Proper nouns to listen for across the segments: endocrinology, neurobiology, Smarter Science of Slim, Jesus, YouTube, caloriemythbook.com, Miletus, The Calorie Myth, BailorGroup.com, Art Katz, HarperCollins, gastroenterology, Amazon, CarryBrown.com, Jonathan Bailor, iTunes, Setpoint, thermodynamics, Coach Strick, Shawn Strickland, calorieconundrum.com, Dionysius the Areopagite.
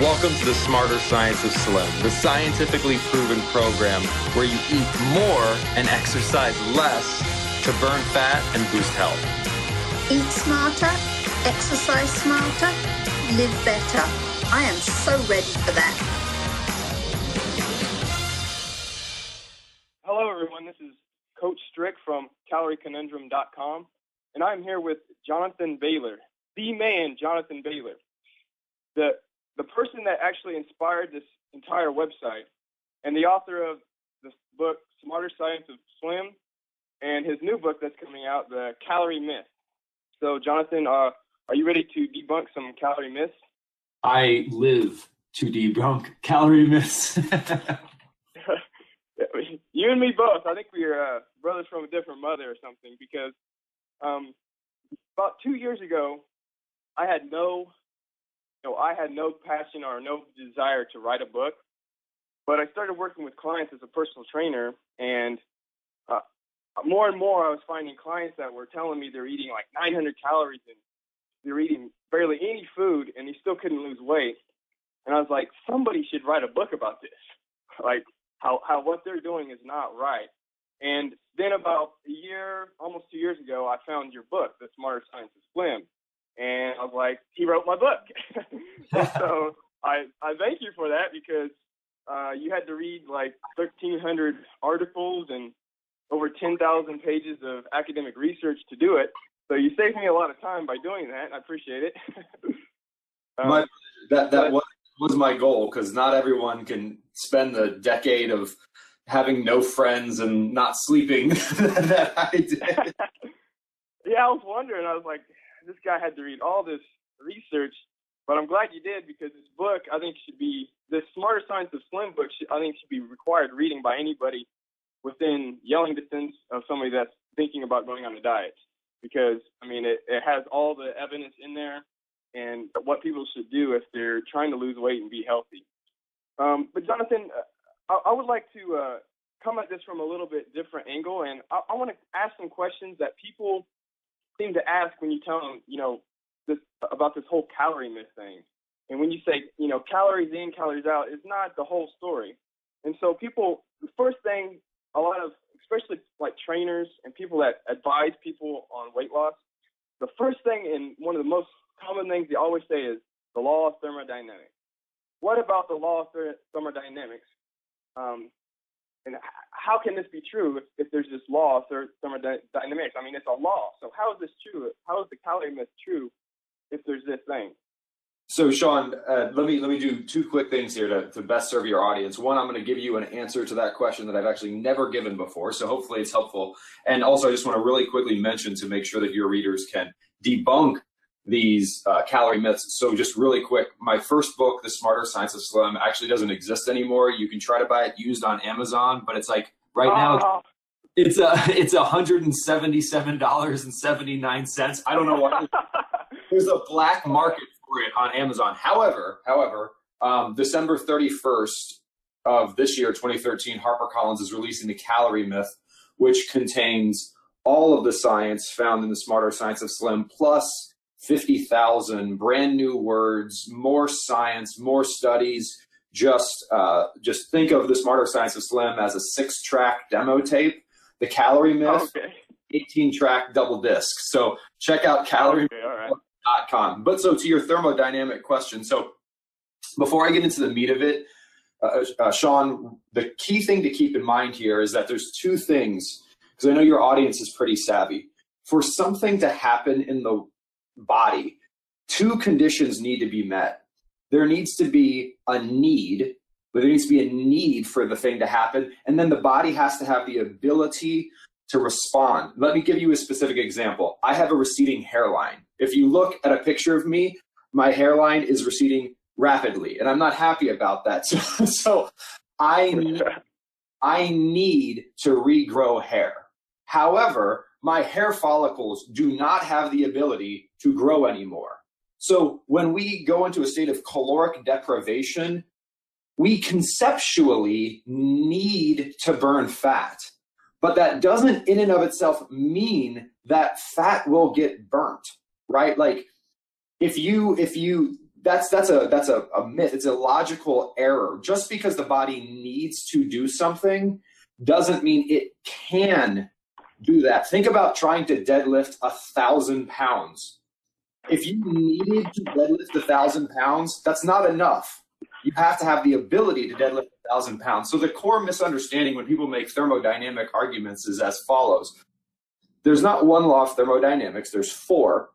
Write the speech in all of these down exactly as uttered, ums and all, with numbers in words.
Welcome to the Smarter Science of Slim, the scientifically proven program where you eat more and exercise less to burn fat and boost health. Eat smarter, exercise smarter, live better. I am so ready for that. Hello, everyone. This is Coach Strick from calorie conundrum dot com, and I'm here with Jonathan Bailor, the man Jonathan Bailor, the The person that actually inspired this entire website, and the author of the book, Smarter Science of Slim, and his new book that's coming out, The Calorie Myth. So, Jonathan, uh, are you ready to debunk some calorie myths? I live to debunk calorie myths. You and me both. I think we're uh, brothers from a different mother or something, because um, about two years ago, I had no... So I had no passion or no desire to write a book, but I started working with clients as a personal trainer, and uh, more and more I was finding clients that were telling me they're eating like nine hundred calories and they're eating barely any food, and they still couldn't lose weight. And I was like, somebody should write a book about this, like how, how what they're doing is not right. And then about a year, almost two years ago, I found your book, The Smarter Science of Slim. And I was like, he wrote my book. So I, I thank you for that, because uh, you had to read like thirteen hundred articles and over ten thousand pages of academic research to do it. So you saved me a lot of time by doing that. I appreciate it. um, my, that that but, was my goal, because not everyone can spend the decade of having no friends and not sleeping that I did. Yeah, I was wondering. I was like, this guy had to read all this research, but I'm glad you did, because this book, I think, should be, the Smarter Science of Slim book, should, I think, should be required reading by anybody within yelling distance of somebody that's thinking about going on a diet, because, I mean, it, it has all the evidence in there and what people should do if they're trying to lose weight and be healthy. Um, but, Jonathan, I, I would like to uh, come at this from a little bit different angle, and I, I want to ask some questions that people seem to ask when you tell them, you know, this, about this whole calorie myth thing. And when you say, you know, calories in, calories out, it's not the whole story. And so people, the first thing, a lot of, especially like trainers and people that advise people on weight loss, the first thing and one of the most common things they always say is the law of thermodynamics. What about the law of thermodynamics? Um, And how can this be true if, if there's this law of thermodynamics? I mean, it's a law. So how is this true? How is the calorie myth true if there's this thing? So, Sean, uh, let me let me do two quick things here to, to best serve your audience. One, I'm going to give you an answer to that question that I've actually never given before, so hopefully it's helpful. And also, I just want to really quickly mention to make sure that your readers can debunk these uh, calorie myths. So just really quick, my first book, The Smarter Science of Slim, actually doesn't exist anymore. You can try to buy it used on Amazon, but it's like right oh. now it's a, it's one hundred seventy-seven dollars and seventy-nine cents. I don't know why. There's a black market for it on Amazon. However, however, um, December thirty-first of this year, twenty thirteen, HarperCollins is releasing The Calorie Myth, which contains all of the science found in The Smarter Science of Slim, plus fifty thousand brand new words, more science, more studies. Just uh, just think of The Smarter Science of Slim as a six-track demo tape. The Calorie Myth, eighteen-track okay. double disc. So check out calorie myth book dot com. Okay, right. But so to your thermodynamic question, so before I get into the meat of it, uh, uh, Sean, the key thing to keep in mind here is that there's two things, because I know your audience is pretty savvy. For something to happen in the body, two conditions need to be met. There needs to be a need, but there needs to be a need for the thing to happen, and then the body has to have the ability to respond. Let me give you a specific example. I have a receding hairline. If you look at a picture of me, my hairline is receding rapidly, and I'm not happy about that. So, so I need, I need to regrow hair. However, my hair follicles do not have the ability to grow anymore. So when we go into a state of caloric deprivation, we conceptually need to burn fat, but that doesn't in and of itself mean that fat will get burnt, right? Like if you, if you, That's that's a that's a, a myth. It's a logical error. Just because the body needs to do something doesn't mean it can do that. Think about trying to deadlift a thousand pounds. If you needed to deadlift a thousand pounds, that's not enough. You have to have the ability to deadlift a thousand pounds. So the core misunderstanding when people make thermodynamic arguments is as follows. There's not one law of thermodynamics, there's four.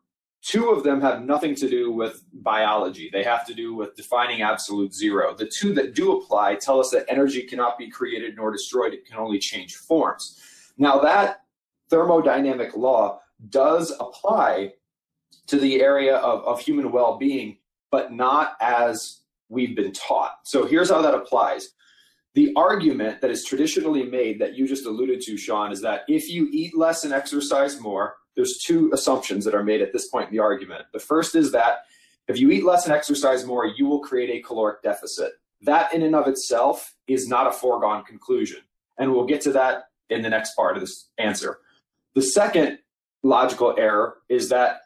Two of them have nothing to do with biology. They have to do with defining absolute zero. The two that do apply tell us that energy cannot be created nor destroyed. It can only change forms. Now that thermodynamic law does apply to the area of, of human well-being, but not as we've been taught. So here's how that applies. The argument that is traditionally made that you just alluded to, Sean, is that if you eat less and exercise more, there's two assumptions that are made at this point in the argument. The first is that if you eat less and exercise more, you will create a caloric deficit. That in and of itself is not a foregone conclusion. And we'll get to that in the next part of this answer. The second logical error is that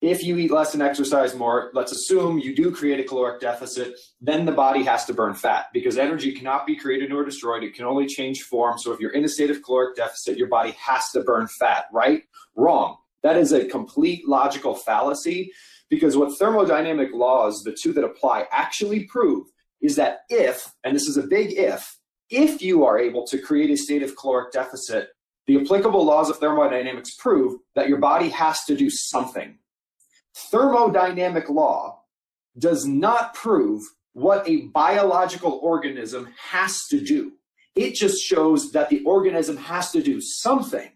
if you eat less and exercise more, let's assume you do create a caloric deficit, then the body has to burn fat because energy cannot be created nor destroyed. It can only change form. So if you're in a state of caloric deficit, your body has to burn fat, right? Wrong. That is a complete logical fallacy because what thermodynamic laws, the two that apply, actually prove is that if, and this is a big if, if you are able to create a state of caloric deficit, the applicable laws of thermodynamics prove that your body has to do something. Thermodynamic law does not prove what a biological organism has to do. It just shows that the organism has to do something.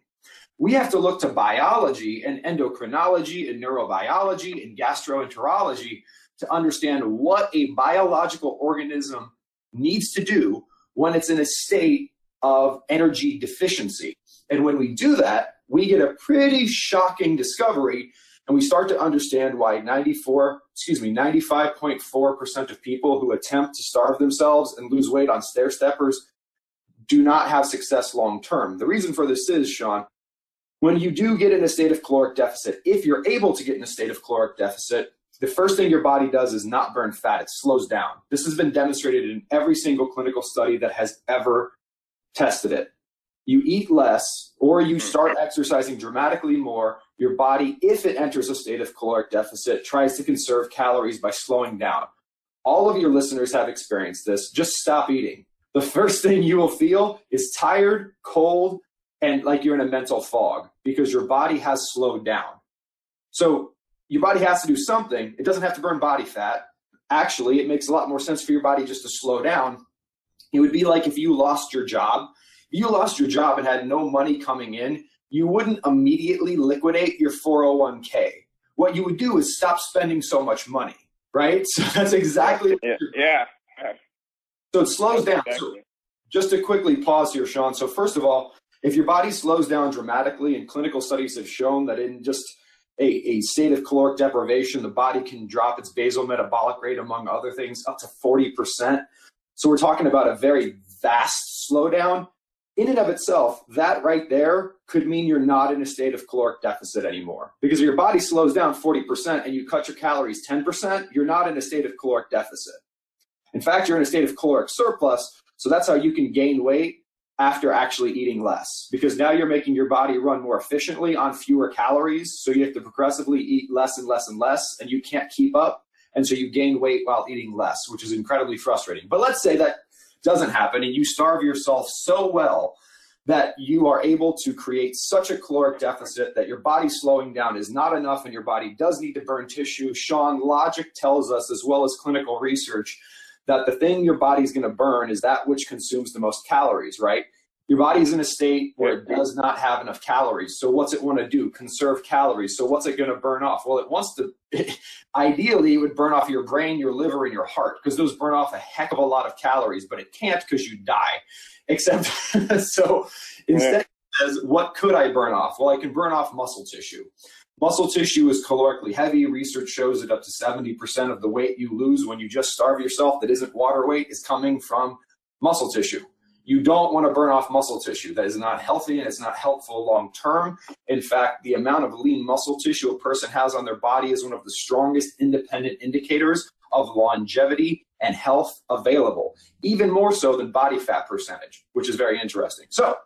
We have to look to biology and endocrinology and neurobiology and gastroenterology to understand what a biological organism needs to do when it's in a state of energy deficiency. And when we do that, we get a pretty shocking discovery. And we start to understand why ninety-four, excuse me, ninety-five point four percent of people who attempt to starve themselves and lose weight on stair steppers do not have success long term. The reason for this is, Sean, when you do get in a state of caloric deficit, if you're able to get in a state of caloric deficit, the first thing your body does is not burn fat. It slows down. This has been demonstrated in every single clinical study that has ever tested it. You eat less or you start exercising dramatically more, your body, if it enters a state of caloric deficit, tries to conserve calories by slowing down. All of your listeners have experienced this. Just stop eating. The first thing you will feel is tired, cold, and like you're in a mental fog because your body has slowed down. So your body has to do something. It doesn't have to burn body fat. Actually, it makes a lot more sense for your body just to slow down. It would be like if you lost your job. You lost your job and had no money coming in, you wouldn't immediately liquidate your four oh one K. What you would do is stop spending so much money, right? So that's exactly yeah. yeah. So it slows that's down. Exactly. So just to quickly pause here, Sean. So first of all, if your body slows down dramatically, and clinical studies have shown that in just a, a state of caloric deprivation, the body can drop its basal metabolic rate, among other things, up to forty percent. So we're talking about a very vast slowdown. In and of itself, that right there could mean you're not in a state of caloric deficit anymore. Because if your body slows down forty percent and you cut your calories ten percent, you're not in a state of caloric deficit. In fact, you're in a state of caloric surplus, so that's how you can gain weight after actually eating less. Because now you're making your body run more efficiently on fewer calories, so you have to progressively eat less and less and less, and you can't keep up, and so you gain weight while eating less, which is incredibly frustrating. But let's say that doesn't happen and you starve yourself so well that you are able to create such a caloric deficit that your body slowing down is not enough and your body does need to burn tissue. Sean, logic tells us, as well as clinical research, that the thing your body's going to burn is that which consumes the most calories, right? Your body's in a state where it does not have enough calories. So what's it want to do? Conserve calories. So what's it going to burn off? Well, it wants to, ideally, it would burn off your brain, your liver, and your heart, because those burn off a heck of a lot of calories, but it can't because you die. Except, so instead yeah. it says, what could I burn off? Well, I can burn off muscle tissue. Muscle tissue is calorically heavy. Research shows that up to seventy percent of the weight you lose when you just starve yourself that isn't water weight is coming from muscle tissue. You don't want to burn off muscle tissue. That is not healthy and it's not helpful long term. In fact, the amount of lean muscle tissue a person has on their body is one of the strongest independent indicators of longevity and health available, even more so than body fat percentage, which is very interesting. So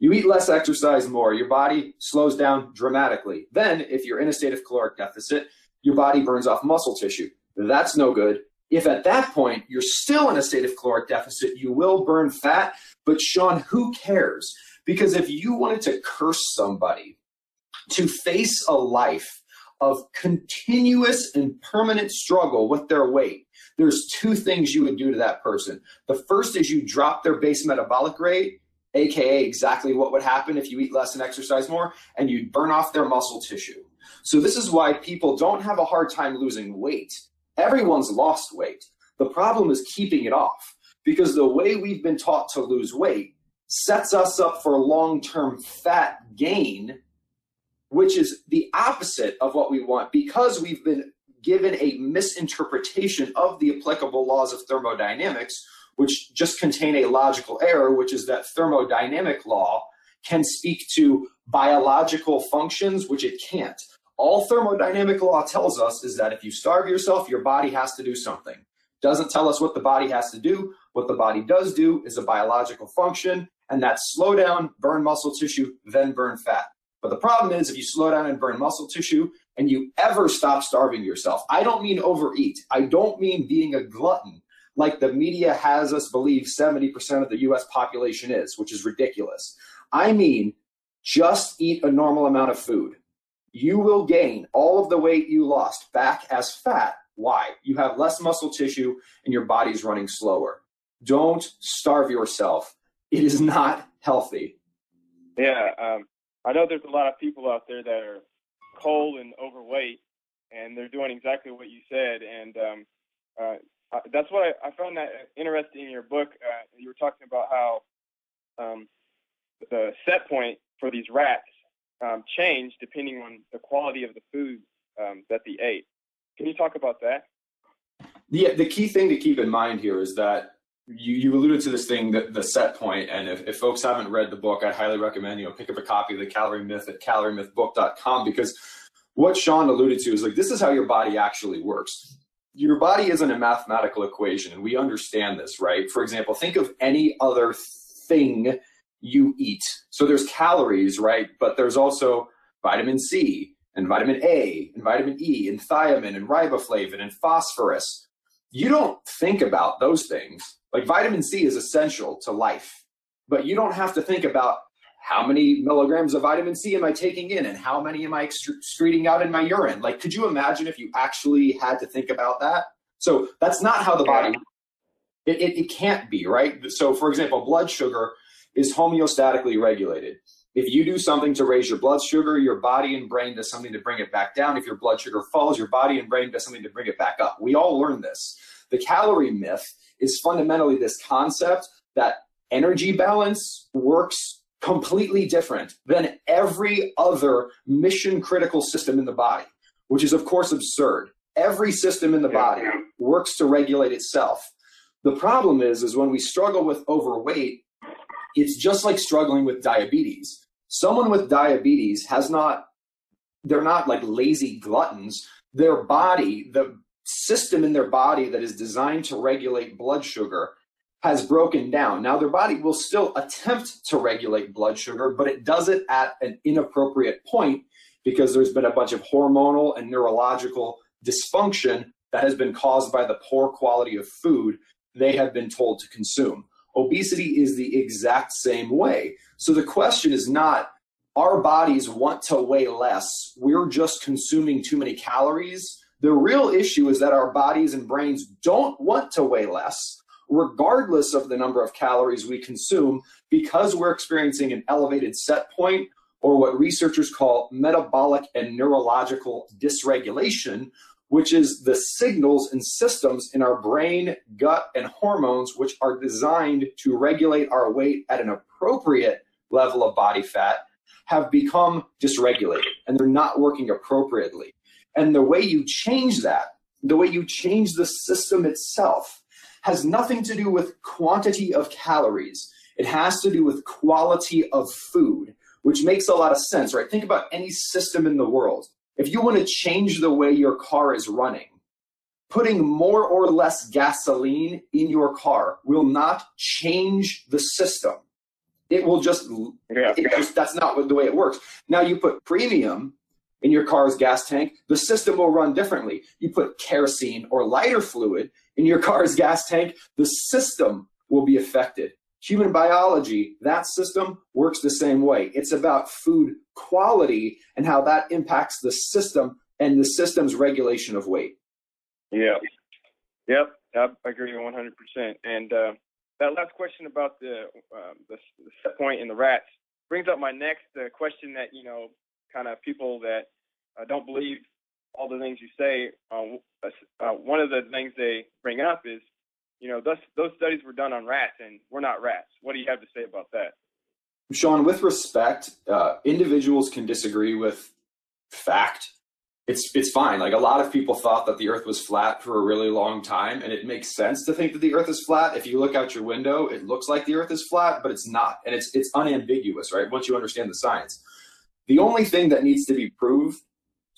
you eat less, exercise more, your body slows down dramatically. Then if you're in a state of caloric deficit, your body burns off muscle tissue. That's no good. If at that point you're still in a state of caloric deficit, you will burn fat. But Sean, who cares? Because if you wanted to curse somebody to face a life of continuous and permanent struggle with their weight, there's two things you would do to that person. The first is you drop their base metabolic rate, A K A exactly what would happen if you eat less and exercise more, and you'd burn off their muscle tissue. So this is why people don't have a hard time losing weight. Everyone's lost weight. The problem is keeping it off, because the way we've been taught to lose weight sets us up for long-term fat gain, which is the opposite of what we want, because we've been given a misinterpretation of the applicable laws of thermodynamics, which just contain a logical error, which is that thermodynamic law can speak to biological functions, which it can't. All thermodynamic law tells us is that if you starve yourself, your body has to do something. Doesn't tell us what the body has to do. What the body does do is a biological function, and that's slow down, burn muscle tissue, then burn fat. But the problem is if you slow down and burn muscle tissue and you ever stop starving yourself, I don't mean overeat. I don't mean being a glutton, like the media has us believe seventy percent of the U S population is, which is ridiculous. I mean, just eat a normal amount of food. You will gain all of the weight you lost back as fat. Why? You have less muscle tissue and your body's running slower. Don't starve yourself. It is not healthy. Yeah, um, I know there's a lot of people out there that are cold and overweight, and they're doing exactly what you said. And um, uh, Uh, that's what I, I found that interesting in your book. Uh, you were talking about how um, the set point for these rats um, changed depending on the quality of the food um, that they ate. Can you talk about that? Yeah, the key thing to keep in mind here is that you, you alluded to this thing, that the set point, and if, if folks haven't read the book, I highly recommend, you know, pick up a copy of The Calorie Myth at calorie myth book dot com, because what Sean alluded to is like, this is how your body actually works. Your body isn't a mathematical equation, and we understand this, right? For example, think of any other thing you eat. So there's calories, right? But there's also vitamin C and vitamin A and vitamin E and thiamine and riboflavin and phosphorus. You don't think about those things. Like vitamin C is essential to life, but you don't have to think about how many milligrams of vitamin C am I taking in and how many am I excreting out in my urine? Like, could you imagine if you actually had to think about that? So that's not how the body, it, it, it can't be, right? So for example, blood sugar is homeostatically regulated. If you do something to raise your blood sugar, your body and brain does something to bring it back down. If your blood sugar falls, your body and brain does something to bring it back up. We all learn this. The calorie myth is fundamentally this concept that energy balance works completely different than every other mission critical system in the body, which is of course absurd. Every system in the body works to regulate itself. The problem is, is when we struggle with overweight, it's just like struggling with diabetes. Someone with diabetes has not, they're not like lazy gluttons. Their body, the system in their body that is designed to regulate blood sugar has broken down. Now their body will still attempt to regulate blood sugar, but it does it at an inappropriate point because there's been a bunch of hormonal and neurological dysfunction that has been caused by the poor quality of food they have been told to consume. Obesity is the exact same way. So the question is not, our bodies want to weigh less, we're just consuming too many calories. The real issue is that our bodies and brains don't want to weigh less, regardless of the number of calories we consume, because we're experiencing an elevated set point, or what researchers call metabolic and neurological dysregulation, which is the signals and systems in our brain, gut, and hormones, which are designed to regulate our weight at an appropriate level of body fat, have become dysregulated, and they're not working appropriately. And the way you change that, the way you change the system itself, has nothing to do with quantity of calories. It has to do with quality of food, which makes a lot of sense, right? Think about any system in the world. If you want to change the way your car is running, putting more or less gasoline in your car will not change the system. It will just, yeah, it just that's not what, the way it works. Now you put premium in your car's gas tank, the system will run differently. You put kerosene or lighter fluid in your car's gas tank, the system will be affected. Human biology, that system works the same way. It's about food quality and how that impacts the system and the system's regulation of weight. Yeah. Yep. I agree one hundred percent. And uh, that last question about the, uh, the the set point in the rats brings up my next uh, question that, you know, kind of people that uh, don't believe all the things you say. Um, uh, one of the things they bring up is, you know, those, those studies were done on rats and we're not rats. What do you have to say about that? Sean, with respect, uh, individuals can disagree with fact. It's, it's fine. Like, a lot of people thought that the earth was flat for a really long time, and it makes sense to think that the earth is flat. If you look out your window, it looks like the earth is flat, but it's not. And it's, it's unambiguous, right? Once you understand the science. The only thing that needs to be proved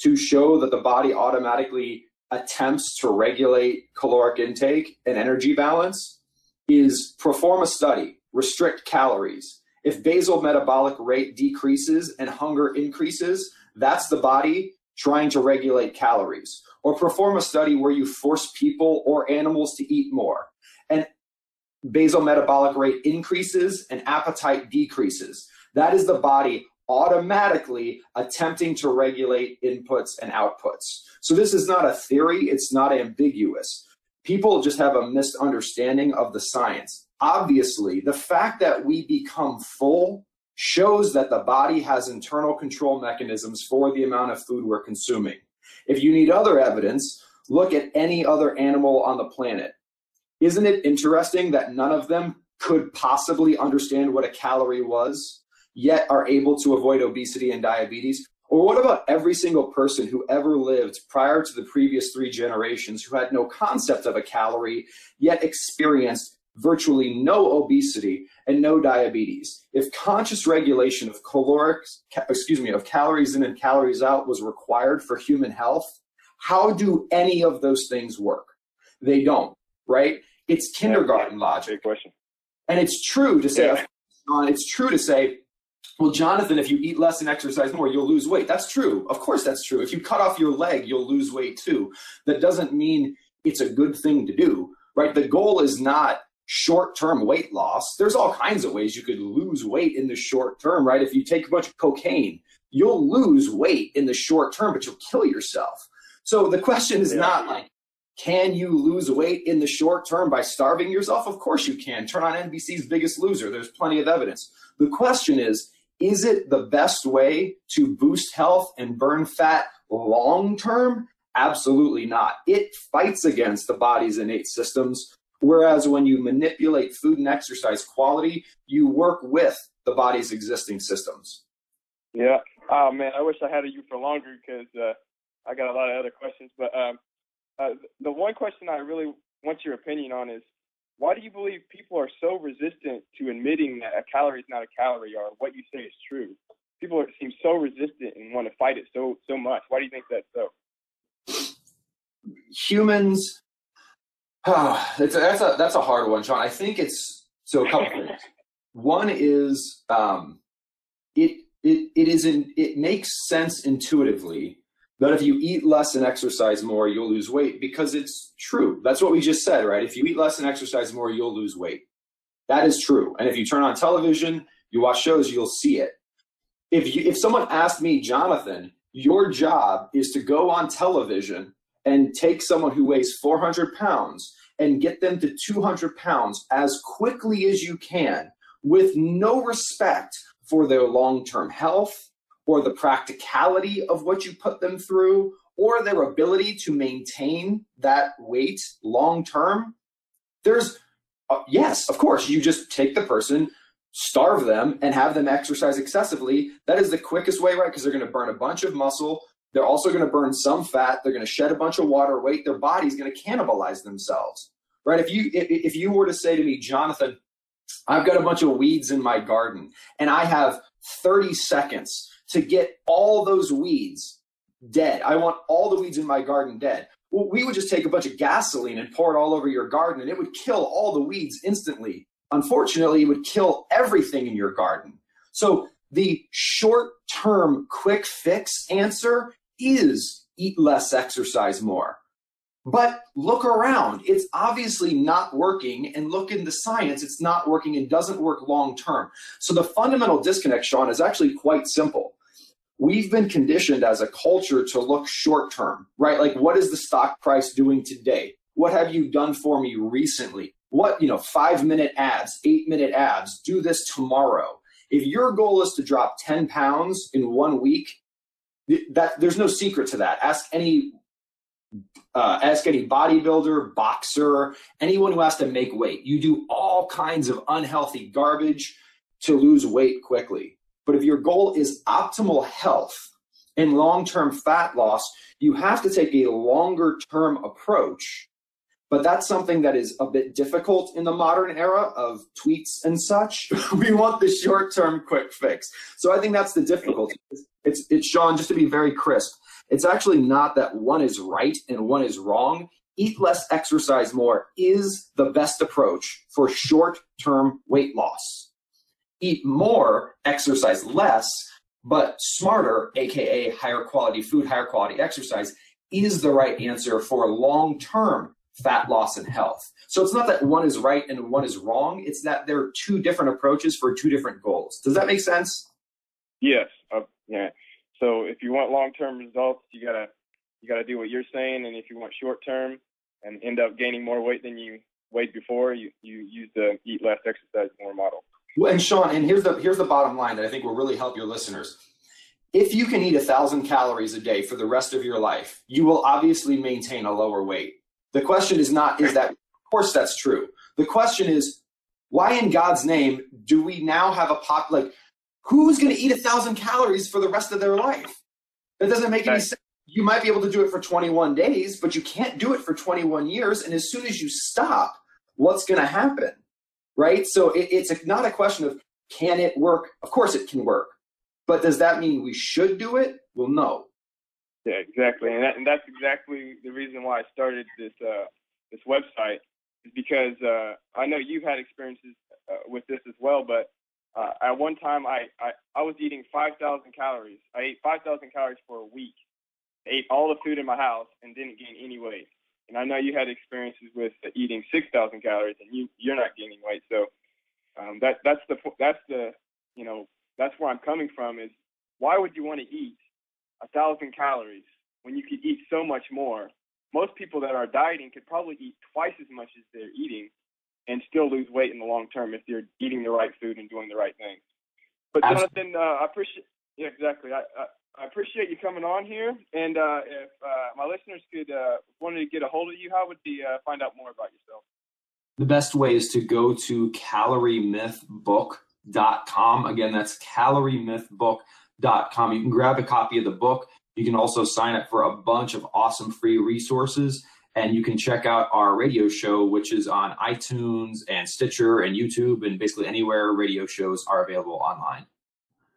to show that the body automatically attempts to regulate caloric intake and energy balance is perform a study, restrict calories. If basal metabolic rate decreases and hunger increases, that's the body trying to regulate calories. Or perform a study where you force people or animals to eat more, and basal metabolic rate increases and appetite decreases. That is the body automatically attempting to regulate inputs and outputs. So this is not a theory, it's not ambiguous. People just have a misunderstanding of the science. Obviously, the fact that we become full shows that the body has internal control mechanisms for the amount of food we're consuming. If you need other evidence, look at any other animal on the planet. Isn't it interesting that none of them could possibly understand what a calorie was, yet are able to avoid obesity and diabetes? Or what about every single person who ever lived prior to the previous three generations who had no concept of a calorie, yet experienced virtually no obesity and no diabetes? If conscious regulation of caloric, excuse me, of calories in and calories out was required for human health, how do any of those things work? They don't, right? It's kindergarten yeah, logic. Great question. And it's true to say, yeah. it's true to say, well, Jonathan, if you eat less and exercise more, you'll lose weight. That's true. Of course that's true. If you cut off your leg, you'll lose weight too. That doesn't mean it's a good thing to do, right? The goal is not short-term weight loss. There's all kinds of ways you could lose weight in the short term, right? If you take a bunch of cocaine, you'll lose weight in the short term, but you'll kill yourself. So the question is yeah. not like, can you lose weight in the short term by starving yourself? Of course you can. Turn on N B C's Biggest Loser. There's plenty of evidence. The question is, is it the best way to boost health and burn fat long-term? Absolutely not. It fights against the body's innate systems, whereas when you manipulate food and exercise quality, you work with the body's existing systems. Yeah. Oh, man, I wish I had you for longer because uh, I got a lot of other questions. But um, uh, the one question I really want your opinion on is, why do you believe people are so resistant to admitting that a calorie is not a calorie or what you say is true? People are, seem so resistant and want to fight it so, so much. Why do you think that's so? Humans, oh, it's a, that's, a, that's a hard one, Sean. I think it's, so a couple things. One is, um, it, it, it, is in, it makes sense intuitively that if you eat less and exercise more, you'll lose weight because it's true. That's what we just said, right? If you eat less and exercise more, you'll lose weight. That is true. And if you turn on television, you watch shows, you'll see it. If you, if someone asked me, Jonathan, your job is to go on television and take someone who weighs four hundred pounds and get them to two hundred pounds as quickly as you can with no respect for their long-term health, or the practicality of what you put them through, or their ability to maintain that weight long-term, there's, uh, yes, of course, you just take the person, starve them, and have them exercise excessively. That is the quickest way, right? Because they're gonna burn a bunch of muscle. They're also gonna burn some fat. They're gonna shed a bunch of water weight. Their body's gonna cannibalize themselves, right? If you, if, if you were to say to me, Jonathan, I've got a bunch of weeds in my garden, and I have thirty seconds to get all those weeds dead. I want all the weeds in my garden dead. Well, we would just take a bunch of gasoline and pour it all over your garden, and it would kill all the weeds instantly. Unfortunately, it would kill everything in your garden. So the short-term quick fix answer is eat less, exercise more. But look around. It's obviously not working, and look in the science. It's not working and doesn't work long-term. So the fundamental disconnect, Sean, is actually quite simple. We've been conditioned as a culture to look short-term, right? Like, what is the stock price doing today? What have you done for me recently? What, you know, five-minute abs, eight-minute abs, do this tomorrow. If your goal is to drop ten pounds in one week, that, there's no secret to that. Ask any Uh, ask any bodybuilder, boxer, anyone who has to make weight. You do all kinds of unhealthy garbage to lose weight quickly. But if your goal is optimal health and long-term fat loss, you have to take a longer-term approach. But that's something that is a bit difficult in the modern era of tweets and such. We want the short-term quick fix. So I think that's the difficulty. It's, it's, Sean, just to be very crisp, it's actually not that one is right and one is wrong. Eat less, exercise more is the best approach for short-term weight loss. Eat more, exercise less, but smarter, aka higher quality food, higher quality exercise, is the right answer for long-term fat loss and health. So it's not that one is right and one is wrong. It's that there are two different approaches for two different goals. Does that make sense? Yes. Uh, yeah. So if you want long-term results, you gotta you gotta do what you're saying, and if you want short-term and end up gaining more weight than you weighed before, you, you use the eat less, exercise more model. Well, and Sean, and here's the here's the bottom line that I think will really help your listeners. If you can eat a thousand calories a day for the rest of your life, you will obviously maintain a lower weight. The question is not is that, of course that's true. The question is, why in God's name do we now have a pop like? Who's going to eat one thousand calories for the rest of their life? That doesn't make any sense. You might be able to do it for twenty-one days, but you can't do it for twenty-one years. And as soon as you stop, what's going to happen, right? So it, it's not a question of can it work? Of course it can work. But does that mean we should do it? Well, no. Yeah, exactly. And, that, and that's exactly the reason why I started this, uh, this website, is because uh, I know you've had experiences uh, with this as well, but Uh, at one time, I, I, I was eating five thousand calories. I ate five thousand calories for a week, I ate all the food in my house, and didn't gain any weight. And I know you had experiences with eating six thousand calories, and you, you're not gaining weight. So um, that that's the that's the you know that's where I'm coming from is why would you want to eat a thousand calories when you could eat so much more? Most people that are dieting could probably eat twice as much as they're eating and still lose weight in the long term if they're eating the right food and doing the right things. But Jonathan, uh, I appreciate yeah, exactly. I, I, I appreciate you coming on here. And uh, if uh, my listeners could uh, wanted to get a hold of you, how would they uh, find out more about yourself? The best way is to go to calorie myth book dot com. Again, that's calorie myth book dot com. You can grab a copy of the book. You can also sign up for a bunch of awesome free resources. And you can check out our radio show, which is on iTunes and Stitcher and YouTube and basically anywhere radio shows are available online.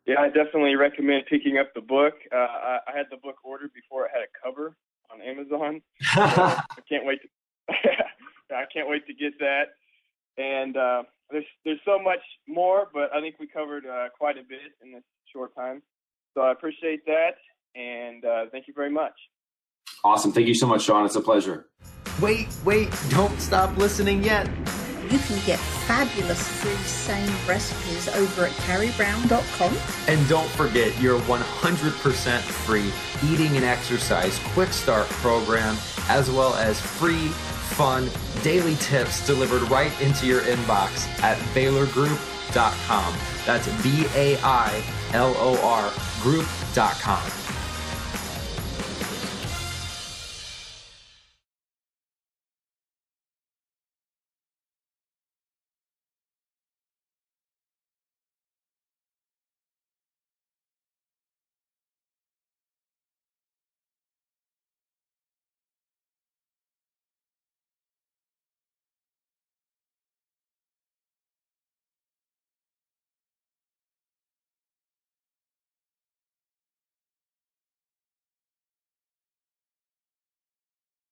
Yeah, I definitely recommend picking up the book. Uh, I, I had the book ordered before it had a cover on Amazon. So I can't wait. To, I can't wait to get that. And uh, there's there's so much more, but I think we covered uh, quite a bit in this short time. So I appreciate that, and uh, thank you very much. Awesome. Thank you so much, Sean. It's a pleasure. Wait, wait, don't stop listening yet. You can get fabulous free same recipes over at Carry Brown dot com. And don't forget your one hundred percent free eating and exercise quick start program, as well as free, fun, daily tips delivered right into your inbox at Bailor Group dot com. That's B A I L O R group dot com.